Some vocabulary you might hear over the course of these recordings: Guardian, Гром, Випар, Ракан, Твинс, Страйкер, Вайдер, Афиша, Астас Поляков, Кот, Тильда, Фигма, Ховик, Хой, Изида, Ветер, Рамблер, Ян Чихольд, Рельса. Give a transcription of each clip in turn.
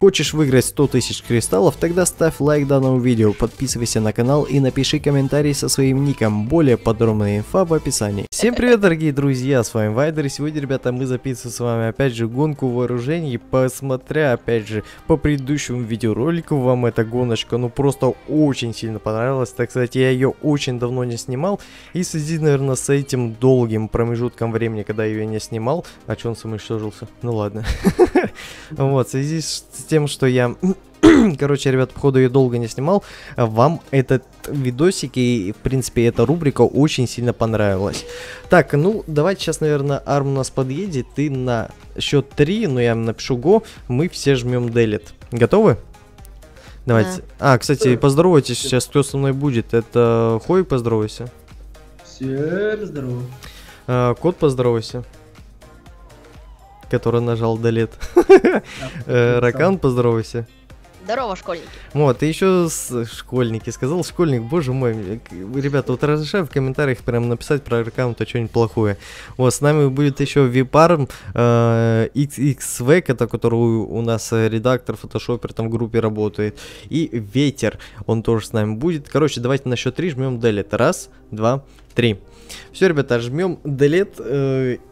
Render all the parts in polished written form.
Хочешь выиграть 100 тысяч кристаллов? Тогда ставь лайк данному видео, подписывайся на канал и напиши комментарий со своим ником. Более подробная инфа в описании. Всем привет, дорогие друзья, с вами Вайдер. И сегодня, ребята, мы записываем с вами опять же гонку вооружений. Посмотря опять же по предыдущему видеоролику, вам эта гоночка ну просто очень сильно понравилась. Так, кстати, я ее очень давно не снимал. И в связи, наверное, с этим долгим промежутком времени, когда я ее не снимал. А че он самоуничтожился? Ну ладно. Вот, в связи с тем, что я, короче, ребят, походу ее долго не снимал, вам этот видосик и, в принципе, эта рубрика очень сильно понравилась. Так, ну, давайте сейчас, наверное, Арм у нас подъедет, и на счет 3, но я напишу го, мы все жмем делит. Готовы? Давайте. Да. А, кстати, поздоровайтесь сейчас, кто со мной будет. Это Хой, поздоровайся. Всем здорово. А, Кот, поздоровайся. Который нажал «Далет». Ракан, поздоровайся. Здорово, школьники. Вот, и еще школьники. Сказал школьник, боже мой. Ребята, вот разрешаю в комментариях прям написать про аккаунта что-нибудь плохое. Вот, с нами будет еще Випар, XXV, это который у нас редактор, фотошопер там в группе работает. И Ветер, он тоже с нами будет. Короче, давайте на счет 3 жмем «Делет». Раз, два, три. Все, ребята, жмем «Делет».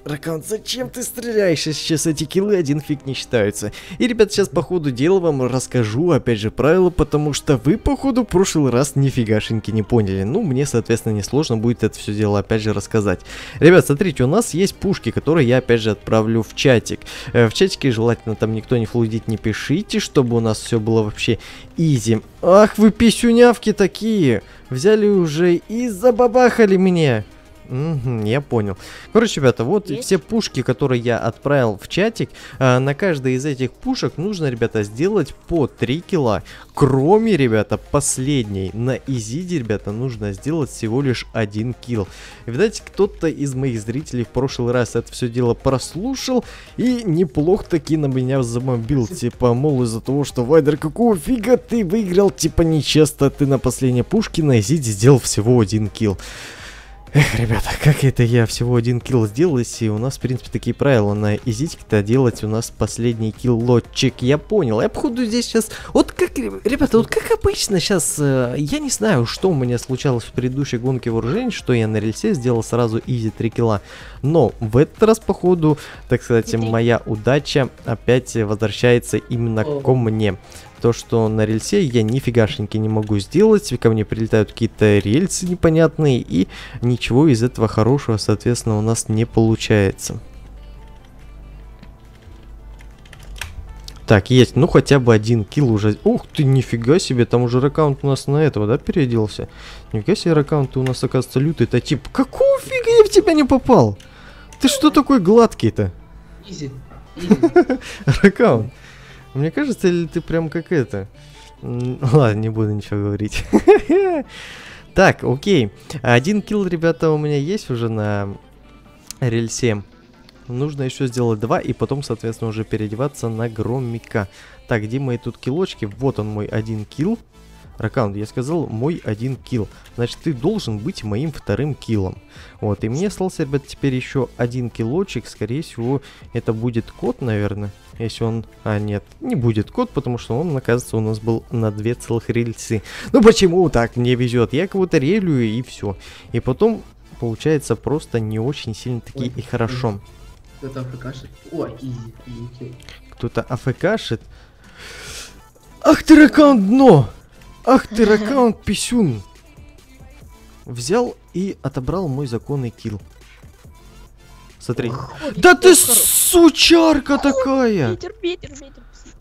Ракан, зачем ты стреляешь? Сейчас эти киллы один фиг не считаются. И, ребят, сейчас по ходу дела вам расскажу, опять же, правила, потому что вы, походу, в прошлый раз нифигашеньки не поняли. Ну, мне, соответственно, несложно будет это все дело, опять же, рассказать. Ребят, смотрите, у нас есть пушки, которые я, опять же, отправлю в чатик. В чатике желательно там никто не флудит, не пишите, чтобы у нас все было вообще изи. Ах, вы писюнявки такие! Взяли уже и забабахали меня. Угу, я понял. Короче, ребята, вот все пушки, которые я отправил в чатик. На каждой из этих пушек нужно, ребята, сделать по 3 килла. Кроме, ребята, последней. На изиде, ребята, нужно сделать всего лишь 1 килл. Видать, кто-то из моих зрителей в прошлый раз это все дело прослушал и неплохо таки на меня замобил. Типа, мол, из-за того, что Вайдер, какого фига ты выиграл? Типа, нечасто ты на последней пушке на изиде сделал всего 1 килл. Эх, ребята, как это я всего 1 килл сделал, и у нас, в принципе, такие правила на изитике-то делать у нас последний киллочек, я понял. Я, походу, здесь сейчас, вот как, ребята, вот как обычно сейчас, я не знаю, что у меня случалось в предыдущей гонке вооружений, что я на рельсе сделал сразу изи 3 килла, но в этот раз, походу, так сказать, моя удача опять возвращается именно ко мне. То, что на рельсе я нифигашеньки не могу сделать, ко мне прилетают какие-то рельсы непонятные, и ничего из этого хорошего, соответственно, у нас не получается. Так, есть, ну хотя бы 1 килл уже. Ух ты, нифига себе, там уже ракаунт у нас на этого, да, переоделся? Нифига себе, ракаунт у нас, оказывается, лютый. Это типа, какого фига я в тебя не попал? Ты что такой гладкий-то? Изи. Ракаунт. Мне кажется, или ты прям как это... Ладно, не буду ничего говорить. Так, окей. 1 килл, ребята, у меня есть уже на рельсе. Нужно еще сделать 2 и потом, соответственно, уже переодеваться на громика. Так, где мои тут киллочки? Вот он, мой 1 килл. Ракан, я сказал, мой 1 килл. Значит, ты должен быть моим 2-м киллом. Вот, и мне остался, ребят, теперь еще 1 киллочек. Скорее всего, это будет Кот, наверное. Если он... А, нет, не будет Кот, потому что он, оказывается, у нас был на 2 целых рельсы. Ну почему так мне везет? Я кого-то релюю и все. И потом, получается, просто не очень сильно таки и хорошо. Кто-то АФКшит. Ой, изи. Кто-то АФКшит. Ах ты, Ракан, дно! Ах ты, Ракан, писюн! Взял и отобрал мой законный килл. Смотри. Да ты сучарка такая! Ветер.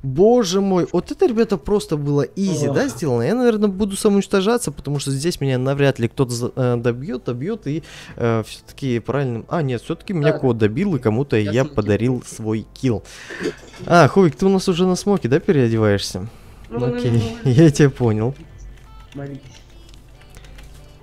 Боже мой, вот это, ребята, просто было изи, да, сделано? Я, наверное, буду самоуничтожаться, потому что здесь меня навряд ли кто-то добьет и все-таки правильным... А, нет, все-таки меня Кот добил, и кому-то я подарил свой килл. А, Ховик, ты у нас уже на смоке, да, переодеваешься? Окей, я тебя понял.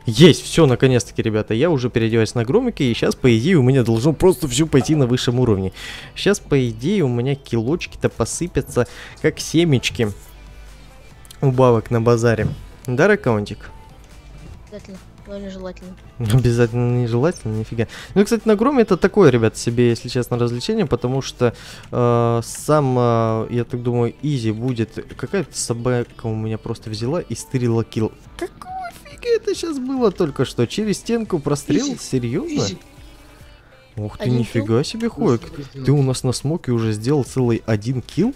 Есть, все, наконец-таки, ребята, я уже переодеваюсь на громике, и сейчас, по идее, у меня должно просто все пойти на высшем уровне. Сейчас, по идее, у меня килочки-то посыпятся, как семечки у бабок на базаре. Да, Ракаунтик? но нежелательно. Обязательно нежелательно, нифига. Ну, кстати, на громе это такое, ребят, себе, если честно, развлечение, потому что сам, я так думаю, изи будет. Какая-то собака у меня просто взяла и стырила килл. Какого фига это сейчас было только что? Через стенку прострел? Изи. Серьезно? Изи. Ух ты, один нифига килл? Себе, Хойк. Ты у нас на смоке уже сделал целый 1 килл?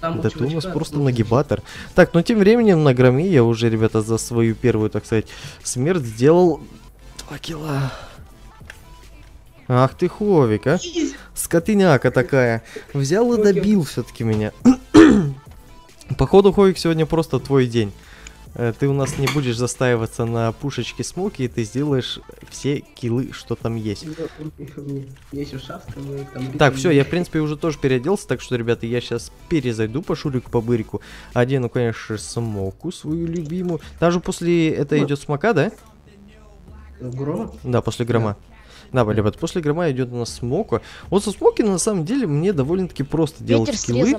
Да ты у нас просто нагибатор. Так, ну тем временем на громе я уже, ребята, за свою первую, так сказать, смерть сделал 2 килла. Ах ты, Ховик, а? Скотыняка такая. Взял и добил все-таки меня. Походу, Ховик, сегодня просто твой день. Ты у нас не будешь застаиваться на пушечке смоки, и ты сделаешь все киллы, что там есть. Так, все, я, в принципе, уже тоже переоделся, так что, ребята, я сейчас перезайду по Шурику, по Бырику. Одену, конечно, смоку свою любимую. Даже после этого идет смока, да? Грома? Да, после грома. Да, ребят, после грома идет у нас смока. Вот со смоки, на самом деле, мне довольно-таки просто делать киллы.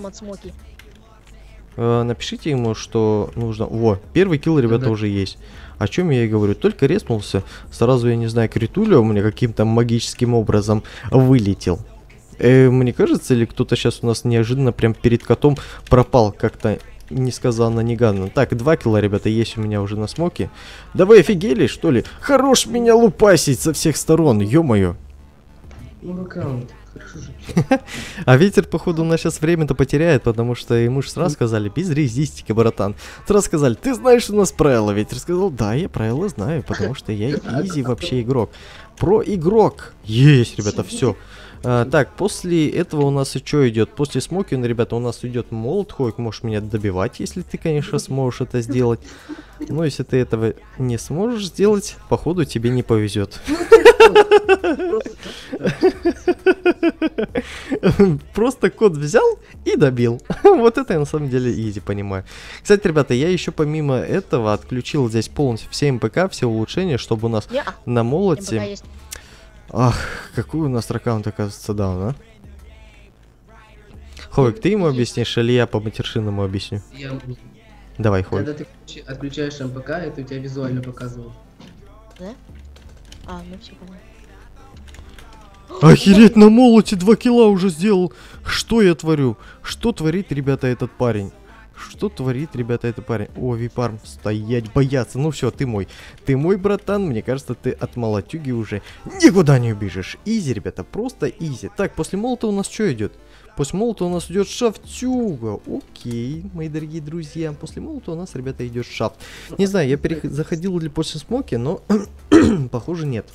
Напишите ему, что нужно. Во, 1 килл, ребята, да, уже есть. О чем я и говорю. Только реснулся. Сразу, я не знаю, критуля у меня каким-то магическим образом вылетел. Мне кажется, или кто-то сейчас у нас неожиданно прям перед котом пропал как-то несказанно-неганно. Так, 2 килла, ребята, есть у меня уже на смоке. Да вы офигели, что ли? Хорош меня лупасить со всех сторон, ё-моё. А ветер, походу, у нас сейчас время-то потеряет, потому что ему же сразу сказали, без резистики, братан. Сразу сказали, ты знаешь у нас правила? Ветер сказал, да, я правила знаю, потому что я изи вообще игрок. Про игрок. Есть, ребята, все. Так, после этого у нас и что идет? После смоки, ребята, у нас идет молот. Хойк, можешь меня добивать, если ты, конечно, сможешь это сделать. Но если ты этого не сможешь сделать, походу, тебе не повезет. Просто кот взял и добил. Вот это я на самом деле изи понимаю. Кстати, ребята, я еще помимо этого отключил здесь полностью все МПК, все улучшения, чтобы у нас на молоте... Ах, какой у нас ракаунт, оказывается, даун, а? Ховик, ты ему объяснишь, или я по матершинному объясню? Давай, Ховик. Когда ты отключаешь МПК, это у тебя визуально показывало. Да? А, ну все, по-моему. Охереть, на молоте 2 килла уже сделал. Что я творю? Что творит, ребята, этот парень? Что творит, ребята, этот парень? О, Випар, стоять, бояться. Ну все, ты мой. Ты мой, братан. Мне кажется, ты от молотюги уже никуда не убежишь. Изи, ребята, просто изи. Так, после молота у нас что идет? После молота у нас идет шафтюга. Окей, мои дорогие друзья. После молота у нас, ребята, идет шафт. Не знаю, я заходил ли после смоки, но похоже, нет.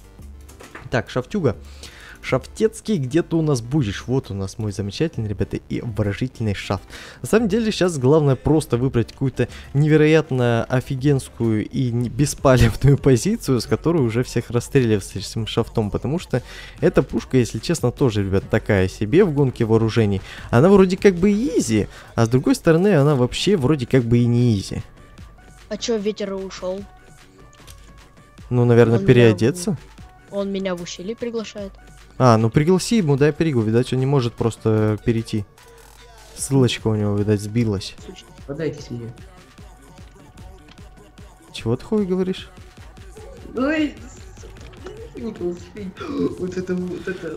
Так, шафтюга. Шафтецкий, где ты у нас будешь? Вот у нас мой замечательный, ребята, и обворожительный шафт. На самом деле сейчас главное просто выбрать какую-то невероятно офигенскую и беспалевную позицию, с которой уже всех расстреливаешь с этим шафтом, потому что эта пушка, если честно, тоже, ребят, такая себе в гонке вооружений. Она вроде как бы изи, а с другой стороны она вообще вроде как бы и не изи. А чё, ветер ушел? Ну, наверное, он переодеться. Он меня в ущелье приглашает. А, ну пригласи ему, дай перегу, видать, он не может просто перейти. Ссылочка у него, видать, сбилась. Слушай, подайтесь мне. Чего ты, Хой, говоришь? Ой,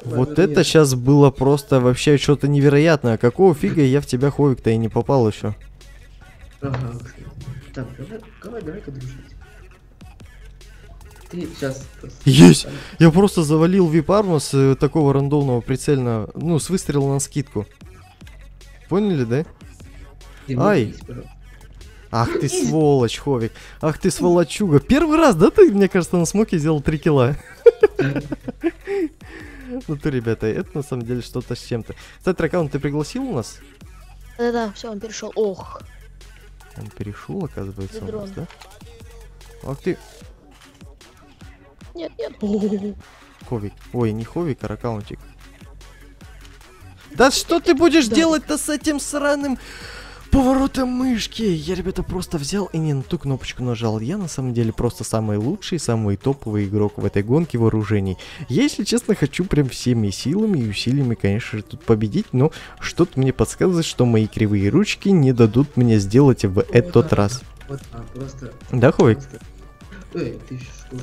вот это сейчас было просто вообще что-то невероятное. Какого фига я в тебя, Ховик-то, и не попал еще. Ага, так, давай-ка дружить. Сейчас. Есть! Я просто завалил Випарма с такого рандомного прицельного, ну, с выстрела на скидку. Поняли, да? Ай! Ах ты сволочь, Ховик! Ах ты сволочуга! Первый раз, да, ты, мне кажется, на смоке сделал 3 килла? Ну ты, ребята, это на самом деле что-то с чем-то. Кстати, Ракан, ты пригласил у нас? Да-да, все, он перешел. Ох! Он перешел, оказывается, у нас, да? Ах ты... Нет, нет. Ховик. Ой, не Ховик, а Ракаунтик. Да что ты будешь делать-то с этим сраным поворотом мышки? Я, ребята, просто взял и не на ту кнопочку нажал. Я, на самом деле, просто самый лучший, самый топовый игрок в этой гонке вооружений. Я, если честно, хочу прям всеми силами и усилиями, конечно же, тут победить, но что-то мне подсказывает, что мои кривые ручки не дадут мне сделать в этот раз. Да, Ховик? Эй, ты что?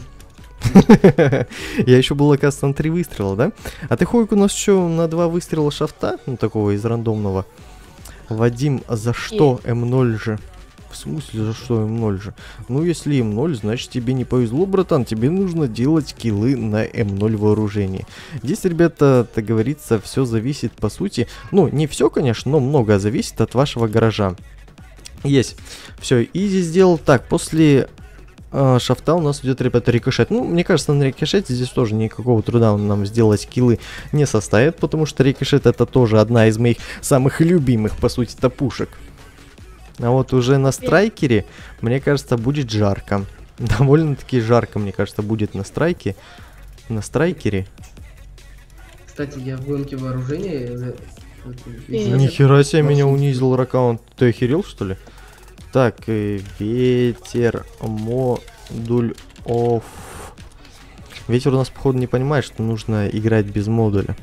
Я еще был, оказывается, на 3 выстрела, да? А ты, Хойк, у нас что, на 2 выстрела шафта? Ну, такого из рандомного. Вадим, а за что М0 же? В смысле, за что М0 же? Ну, если М0, значит, тебе не повезло, братан. Тебе нужно делать киллы на М0 вооружении. Здесь, ребята, так говорится, все зависит, по сути. Ну, не все, конечно, но многое зависит от вашего гаража. Есть. Все, изи сделал. Так, после... шафта у нас идет, ребята, рикошет. Ну, мне кажется, на рикошете здесь тоже никакого труда нам сделать киллы не составит, потому что рикошет это тоже одна из моих самых любимых, по сути, топушек. А вот уже на страйкере, мне кажется, будет жарко. Довольно-таки жарко, мне кажется, будет на страйке. На страйкере. Кстати, я в гонке вооружения... Нихера себе меня унизил ракан. Ты охерел, что ли? Так, ветер, модуль off. Ветер у нас, походу, не понимает, что нужно играть без модуля.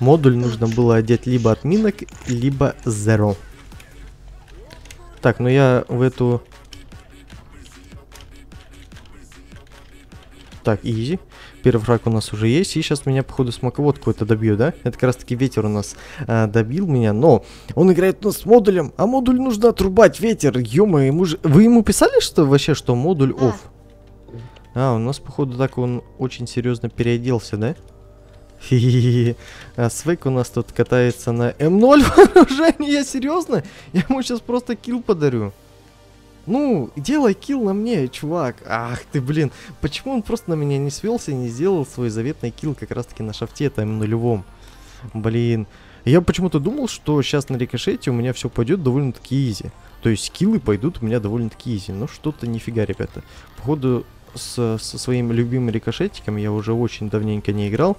Модуль нужно было одеть либо от минок, либо zero. Так, ну я в эту... Так, изи. Первый фраг у нас уже есть. И сейчас меня, походу, смоководку это добью, да? Это как раз таки ветер у нас добил меня. Но он играет у нас с модулем. А модуль нужно отрубать, ветер. Ё-моё, ему же... Вы ему писали, что вообще, что модуль off? А, у нас, походу, так он очень серьезно переоделся, да? Хе-хе-хе. А Свек у нас тут катается на М0 вооружение. Я серьезно? Я ему сейчас просто килл подарю. Ну, делай килл на мне, чувак. Ах ты, блин. Почему он просто на меня не свелся и не сделал свой заветный килл как раз-таки на шафте там нулевом? Блин. Я почему-то думал, что сейчас на рикошете у меня все пойдет довольно-таки изи. То есть киллы пойдут у меня довольно-таки изи. Но что-то нифига, ребята. Походу, со своим любимым рикошетиком я уже очень давненько не играл.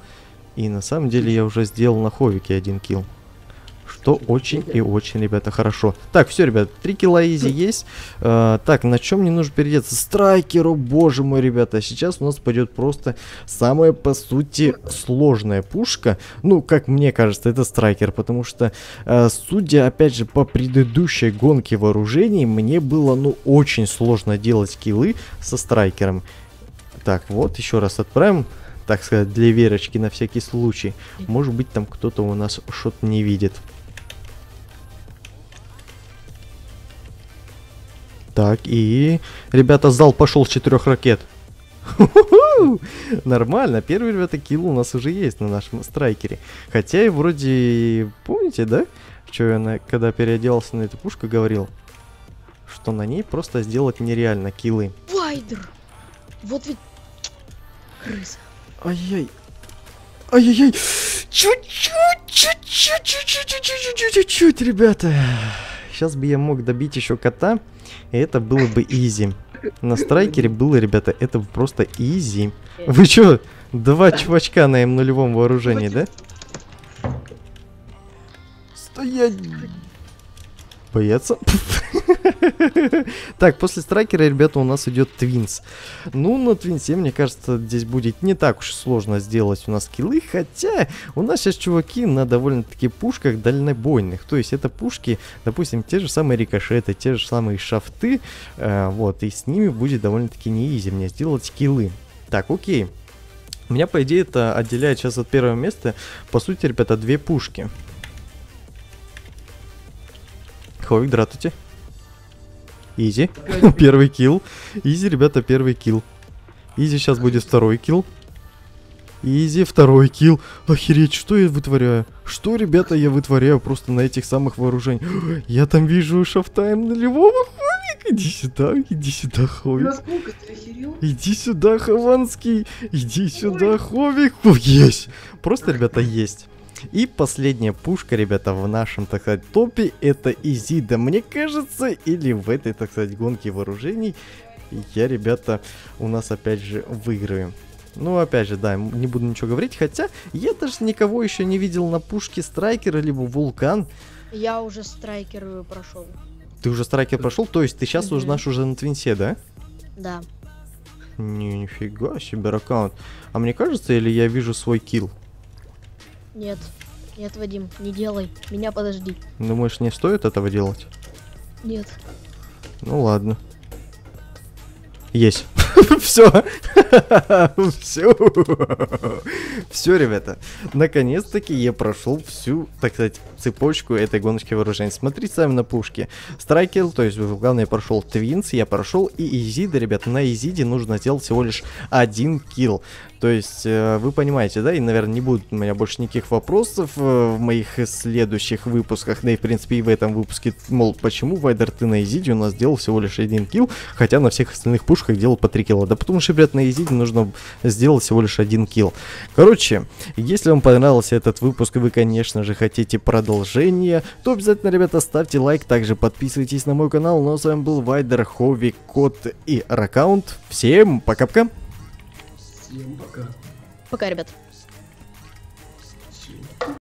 И на самом деле я уже сделал на Ховике 1 килл. Что очень и очень, ребята, хорошо. Так, все, ребят, 3 килла изи есть. Так, на чем мне нужно переодеться? Страйкеру, боже мой, ребята. Сейчас у нас пойдет просто самая, по сути, сложная пушка. Ну, как мне кажется, это страйкер. Потому что, судя, опять же, по предыдущей гонке вооружений, мне было, ну, очень сложно делать киллы со страйкером. Так, вот, еще раз отправим. Так сказать, для верочки, на всякий случай. Может быть, там кто-то у нас что-то не видит. Так, и... Ребята, зал пошел с 4 ракет. Нормально, первый, ребята, килл у нас уже есть на нашем страйкере. Хотя и вроде... Помните, да? Что я, когда переоделся на эту пушку, говорил? Что на ней просто сделать нереально киллы. Вайдер! Вот ведь... Крыса. Ай-яй. Ай-яй-яй. Чуть-чуть, ребята. Сейчас бы я мог добить еще кота. И это было бы изи. На страйкере было, ребята, это просто изи. Вы чё? 2 чувачка на М0 вооружении, да? Стоять! Бояться. Так, после страйкера, ребята, у нас идет твинс. Ну, на твинсе, мне кажется, здесь будет не так уж сложно сделать у нас киллы. Хотя, у нас сейчас чуваки на довольно-таки пушках дальнобойных. То есть, это пушки, допустим, те же самые рикошеты, те же самые шафты. Вот, и с ними будет довольно-таки не изи мне сделать киллы. Так, окей. Меня, по идее, это отделяет сейчас от первого места, по сути, ребята, 2 пушки. Ховик, дратуйте. Изи. Первый килл. Изи, ребята, первый килл. Изи, сейчас будет второй килл. Изи, второй килл. Охереть, что я вытворяю? Что, ребята, я вытворяю просто на этих самых вооружениях? Я там вижу шафтаем нулевого, Ховик. Иди сюда, Ховик. Иди сюда, Хованский. Иди сюда, Ховик. Есть. Просто, ребята, есть. И последняя пушка, ребята, в нашем, так сказать, топе, это Изида, мне кажется, или в этой, так сказать, гонке вооружений я, ребята, у нас опять же выиграю. Ну, опять же, да, не буду ничего говорить, хотя я даже никого еще не видел на пушке страйкера, либо вулкан. Я уже страйкер прошел. Ты уже страйкер прошел? То есть ты сейчас уже наш уже на твинсе, да? Да. Не, нифига себе, ракаунт. А мне кажется, или я вижу свой килл? Нет, нет, Вадим, не делай. Меня подожди. Думаешь, не стоит этого делать? Нет. Ну ладно. Есть. Все. Все. Все, ребята. Наконец-таки я прошел всю, так сказать, цепочку этой гоночки вооружений. Смотрите сами на пушки. Страйкер, то есть, главное, я прошел Твинс, я прошел и Изида, ребята. На Изиде нужно сделать всего лишь 1 килл. То есть, вы понимаете, да? И, наверное, не будет у меня больше никаких вопросов в моих следующих выпусках. Да и, в принципе, и в этом выпуске, мол, почему, Вайдер, ты на Изиде у нас делал всего лишь 1 килл, хотя на всех остальных пушках делал по 3 килла. Да потому что, ребят, на Изиде нужно сделать всего лишь 1 килл. Короче, если вам понравился этот выпуск и вы, конечно же, хотите продолжения, то обязательно, ребята, ставьте лайк, также подписывайтесь на мой канал. Ну а с вами был Вайдер, Ховик, Кот и Ракан. Всем пока-пока. Всем пока. Пока, ребят.